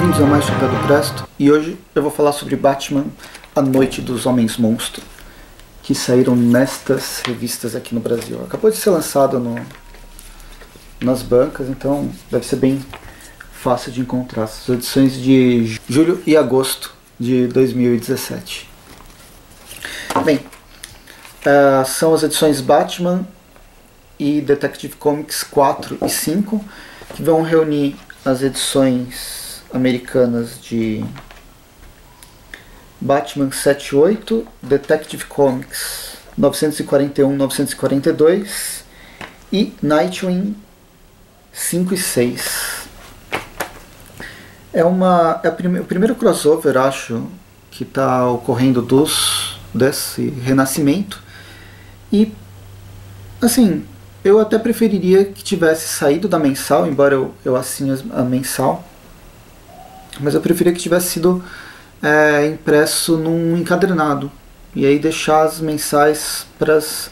bem-vindos a mais Chapéu do Presto, e hoje eu vou falar sobre Batman: A Noite dos Homens Monstro, que saíram nestas revistas aqui no Brasil. Acabou de ser lançado nas bancas, então deve ser bem fácil de encontrar. As edições de julho e agosto de 2017. Bem, são as edições Batman e Detective Comics 4 e 5, que vão reunir as edições americanas de Batman 78, Detective Comics 941-942 e Nightwing 5 e 6. É o primeiro crossover, acho, que está ocorrendo desse Renascimento. E, assim, eu até preferiria que tivesse saído da mensal, embora eu assine a mensal, mas eu preferia que tivesse sido impresso num encadernado, e aí deixar as mensais para as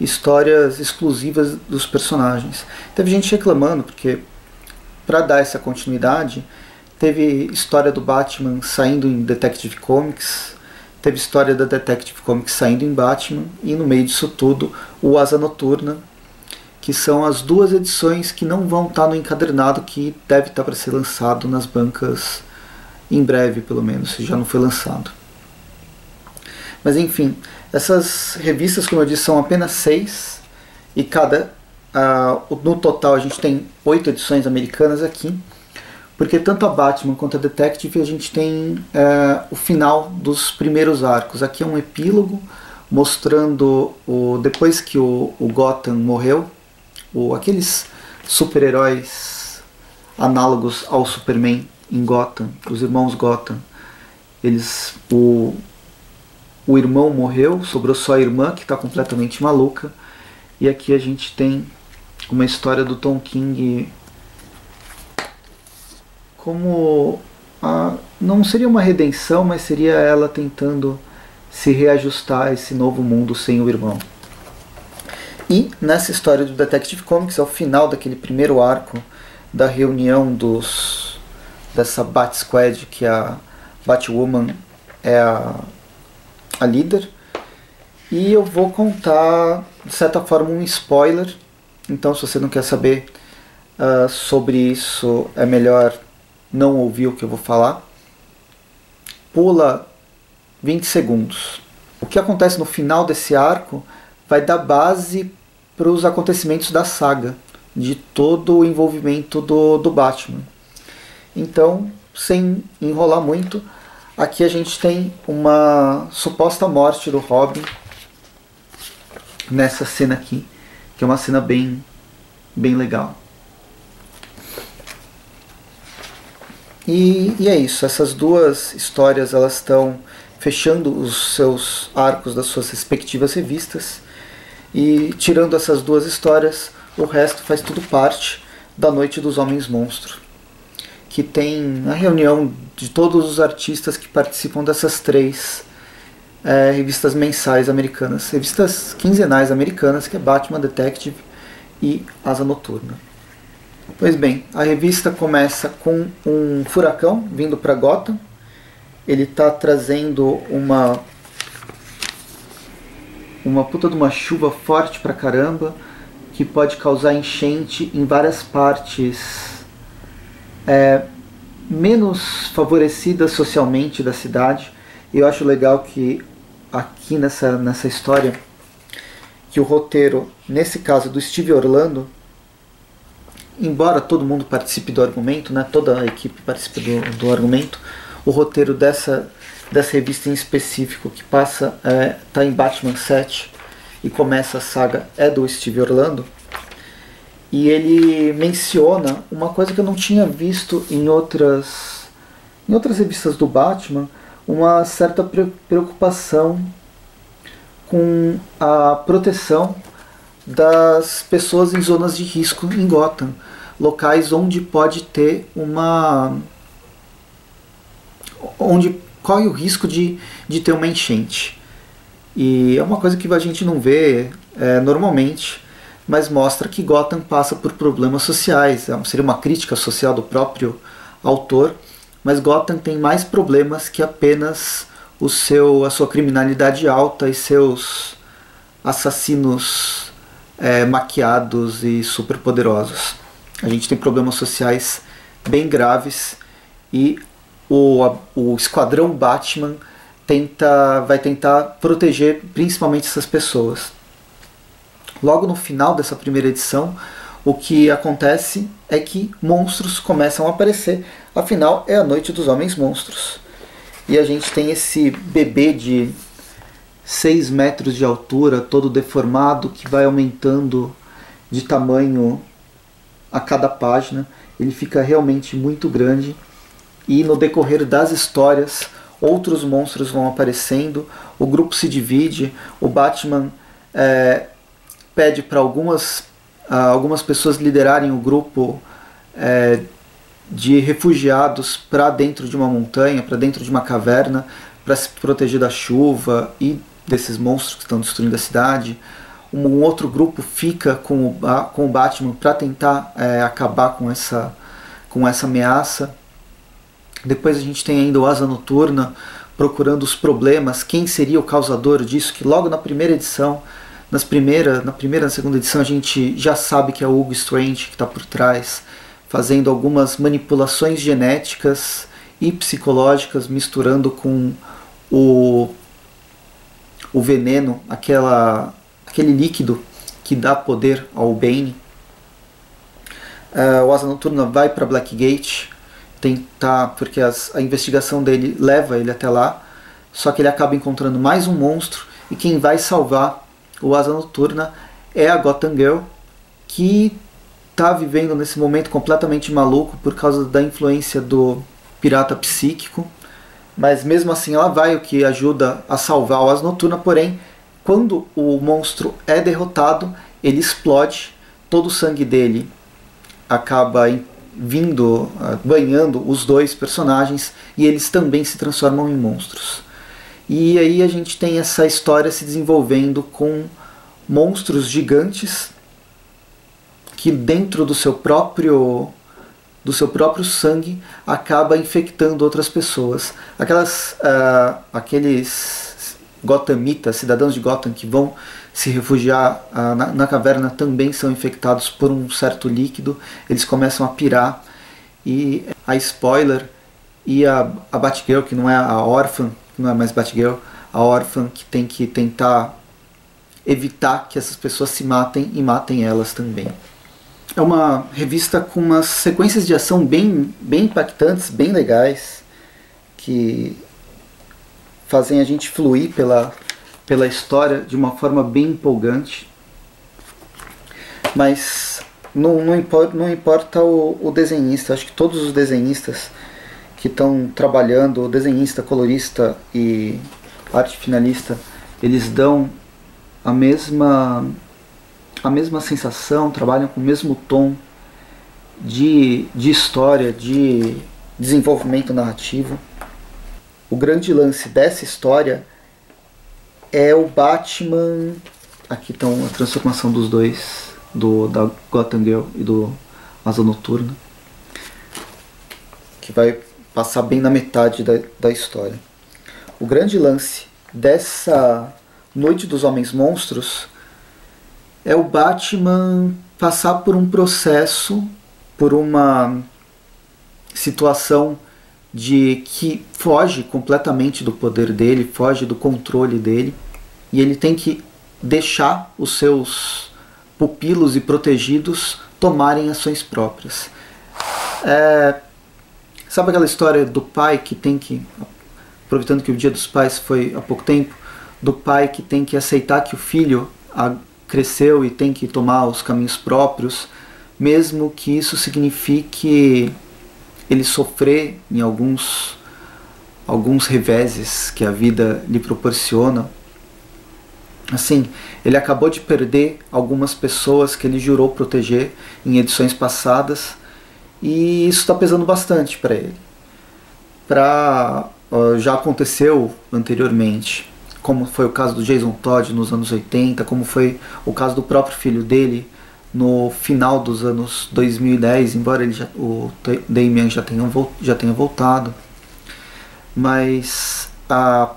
histórias exclusivas dos personagens. Teve gente reclamando, porque para dar essa continuidade, teve história do Batman saindo em Detective Comics, teve história da Detective Comics saindo em Batman, e no meio disso tudo, o Asa Noturna, que são as duas edições que não vão estar no encadernado, que deve estar para ser lançado nas bancas em breve, pelo menos, se já não foi lançado. Mas enfim, essas revistas, como eu disse, são apenas 6, e no total a gente tem 8 edições americanas aqui, porque tanto a Batman quanto a Detective a gente tem o final dos primeiros arcos. Aqui é um epílogo mostrando, depois que o Gotham morreu, aqueles super-heróis análogos ao Superman em Gotham, os irmãos Gotham, o irmão morreu, sobrou só a irmã, que está completamente maluca, e aqui a gente tem uma história do Tom King como não seria uma redenção, mas seria ela tentando se reajustar a esse novo mundo sem o irmão. E nessa história do Detective Comics, ao final daquele primeiro arco da reunião dessa Bat Squad, que a Batwoman é a líder, e eu vou contar, de certa forma, um spoiler. Então, se você não quer saber sobre isso, é melhor não ouvir o que eu vou falar. Pula 20 segundos. O que acontece no final desse arco vai dar base para os acontecimentos da saga, de todo o envolvimento do Batman. Então, sem enrolar muito, aqui a gente tem uma suposta morte do Robin nessa cena aqui, que é uma cena bem, bem legal. E é isso, essas duas histórias, elas estão fechando os seus arcos das suas respectivas revistas. E tirando essas duas histórias, o resto faz tudo parte da Noite dos Homens Monstro, que tem a reunião de todos os artistas que participam dessas três revistas mensais americanas, revistas quinzenais americanas, que é Batman, Detective e Asa Noturna. Pois bem, a revista começa com um furacão vindo para Gotham. Ele está trazendo uma puta de uma chuva forte pra caramba, que pode causar enchente em várias partes menos favorecidas socialmente da cidade. E eu acho legal que aqui nessa história, que o roteiro, nesse caso do Steve Orlando, embora todo mundo participe do argumento, né, toda a equipe participe do argumento, o roteiro dessa revista em específico, que passa, está em Batman 7 e começa a saga, é do Steve Orlando, e ele menciona uma coisa que eu não tinha visto em outras revistas do Batman, uma certa preocupação com a proteção das pessoas em zonas de risco em Gotham, locais onde pode ter onde corre o risco de ter uma enchente. E é uma coisa que a gente não vê normalmente, mas mostra que Gotham passa por problemas sociais. Seria uma crítica social do próprio autor, mas Gotham tem mais problemas que apenas a sua criminalidade alta e seus assassinos maquiados e superpoderosos. A gente tem problemas sociais bem graves e o esquadrão Batman vai tentar proteger principalmente essas pessoas. Logo no final dessa primeira edição, o que acontece é que monstros começam a aparecer, afinal é a Noite dos Homens Monstros. E a gente tem esse bebê de 6 metros de altura, todo deformado, que vai aumentando de tamanho a cada página. Ele fica realmente muito grande e no decorrer das histórias outros monstros vão aparecendo, o grupo se divide, o Batman pede para algumas pessoas liderarem o grupo de refugiados para dentro de uma montanha, para dentro de uma caverna, para se proteger da chuva e desses monstros que estão destruindo a cidade. Um outro grupo fica com o Batman para tentar acabar com essa ameaça. Depois a gente tem ainda o Asa Noturna procurando os problemas, quem seria o causador disso, que logo na primeira edição, na segunda edição, a gente já sabe que é o Hugo Strange que está por trás, fazendo algumas manipulações genéticas e psicológicas, misturando com o veneno, aquele líquido que dá poder ao Bane. O Asa Noturna vai para Blackgate, porque a investigação dele leva ele até lá, só que ele acaba encontrando mais um monstro, e quem vai salvar o Asa Noturna é a Gotham Girl, que está vivendo nesse momento completamente maluco por causa da influência do pirata psíquico, mas mesmo assim ela vai, o que ajuda a salvar o Asa Noturna. Porém, quando o monstro é derrotado, ele explode, todo o sangue dele acaba banhando os dois personagens e eles também se transformam em monstros. E aí a gente tem essa história se desenvolvendo com monstros gigantes que dentro do seu próprio sangue acaba infectando outras pessoas. Aqueles gothamitas, cidadãos de Gotham que vão se refugiar na caverna, também são infectados por um certo líquido, eles começam a pirar, e a Spoiler e a Batgirl, que não é a Orphan, não é mais Batgirl, a Orphan que tem que tentar evitar que essas pessoas se matem e matem elas também. É uma revista com umas sequências de ação bem impactantes, bem legais, que fazem a gente fluir pela história de uma forma bem empolgante, mas não importa o desenhista. Acho que todos os desenhistas que estão trabalhando, desenhista, colorista e arte finalista, eles dão a mesma sensação, trabalham com o mesmo tom de história, de desenvolvimento narrativo. O grande lance dessa história é o Batman. Aqui estão a transformação dos dois, da Gotham Girl e do Asa Noturna, que vai passar bem na metade da história. O grande lance dessa Noite dos Homens Monstros é o Batman passar por um processo, por uma situação que foge completamente do poder dele, foge do controle dele, e ele tem que deixar os seus pupilos e protegidos tomarem ações próprias. Sabe aquela história do pai que tem que, aproveitando que o Dia dos Pais foi há pouco tempo, do pai que tem que aceitar que o filho cresceu e tem que tomar os caminhos próprios, mesmo que isso signifique ele sofrer em alguns reveses que a vida lhe proporciona? Assim, ele acabou de perder algumas pessoas que ele jurou proteger em edições passadas, e isso está pesando bastante para ele. Já aconteceu anteriormente, como foi o caso do Jason Todd nos anos 80, como foi o caso do próprio filho dele no final dos anos 2010, embora ele já, o Damian já tenha voltado, mas a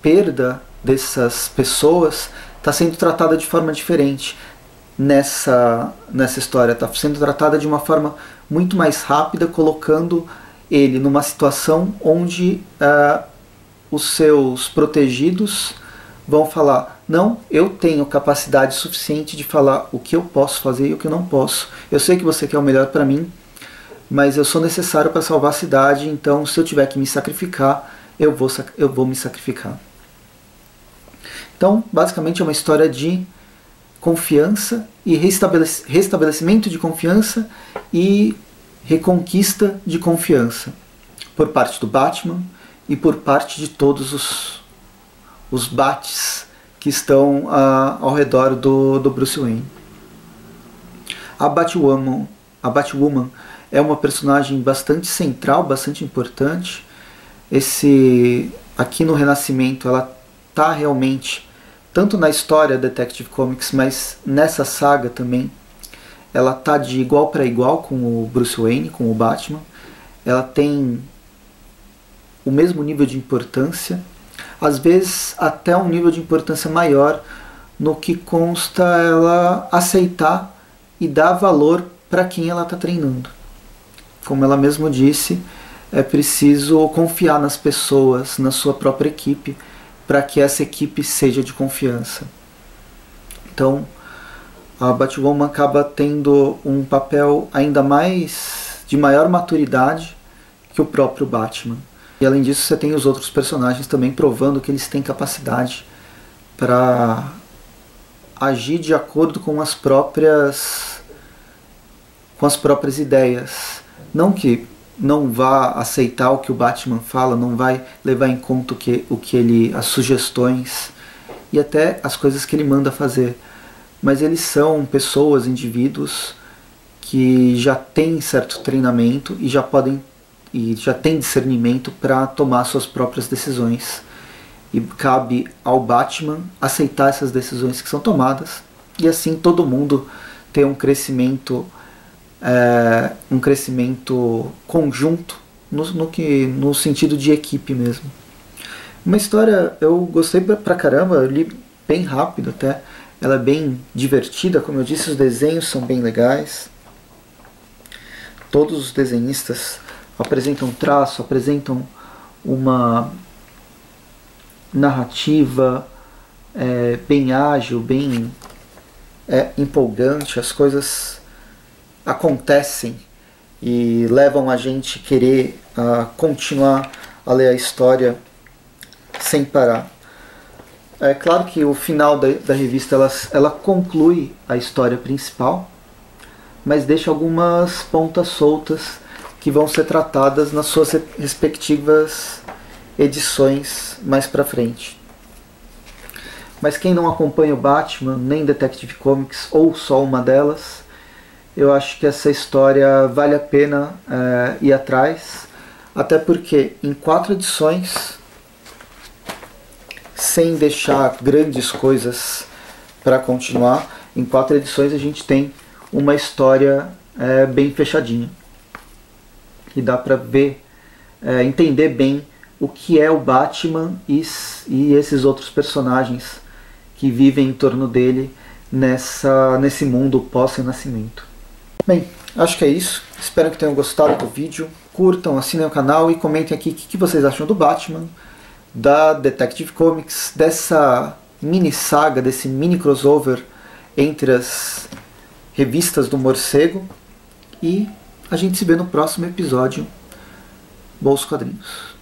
perda dessas pessoas está sendo tratada de forma diferente nessa história, está sendo tratada de uma forma muito mais rápida, colocando ele numa situação onde os seus protegidos vão falar: não, eu tenho capacidade suficiente de falar o que eu posso fazer e o que eu não posso. Eu sei que você quer o melhor para mim, mas eu sou necessário para salvar a cidade, então se eu tiver que me sacrificar, eu vou me sacrificar. Então, basicamente é uma história de confiança e restabelecimento de confiança e reconquista de confiança por parte do Batman e por parte de todos os Bats que estão ao redor do Bruce Wayne. A Batwoman é uma personagem bastante central, bastante importante. Aqui no Renascimento ela está realmente, tanto na história Detective Comics, mas nessa saga também, ela está de igual para igual com o Bruce Wayne, com o Batman. Ela tem o mesmo nível de importância, às vezes até um nível de importância maior, no que consta ela aceitar e dar valor para quem ela está treinando. Como ela mesma disse, é preciso confiar nas pessoas, na sua própria equipe, para que essa equipe seja de confiança. Então, a Batwoman acaba tendo um papel ainda mais de maior maturidade que o próprio Batman. E além disso, você tem os outros personagens também provando que eles têm capacidade para agir de acordo com as próprias ideias. Não que não vá aceitar o que o Batman fala, não vai levar em conta as sugestões e até as coisas que ele manda fazer. Mas eles são pessoas, indivíduos que já têm certo treinamento e já tem discernimento para tomar suas próprias decisões, e cabe ao Batman aceitar essas decisões que são tomadas, e assim todo mundo ter um crescimento conjunto no sentido de equipe mesmo. Uma história eu gostei pra caramba, eu li bem rápido até, ela é bem divertida, como eu disse, os desenhos são bem legais, todos os desenhistas apresentam traço, apresentam uma narrativa bem ágil, bem empolgante. As coisas acontecem e levam a gente querer continuar a ler a história sem parar. É claro que o final da revista ela conclui a história principal, mas deixa algumas pontas soltas que vão ser tratadas nas suas respectivas edições mais pra frente. Mas quem não acompanha o Batman, nem Detective Comics, ou só uma delas, eu acho que essa história vale a pena ir atrás, até porque em 4 edições, sem deixar grandes coisas para continuar, em 4 edições a gente tem uma história bem fechadinha. E dá para ver, entender bem o que é o Batman e esses outros personagens que vivem em torno dele nesse mundo pós-renascimento. Bem, acho que é isso. Espero que tenham gostado do vídeo. Curtam, assinem o canal e comentem aqui o que vocês acham do Batman, da Detective Comics, dessa mini saga, desse mini crossover entre as revistas do Morcego, e a gente se vê no próximo episódio. Bons quadrinhos.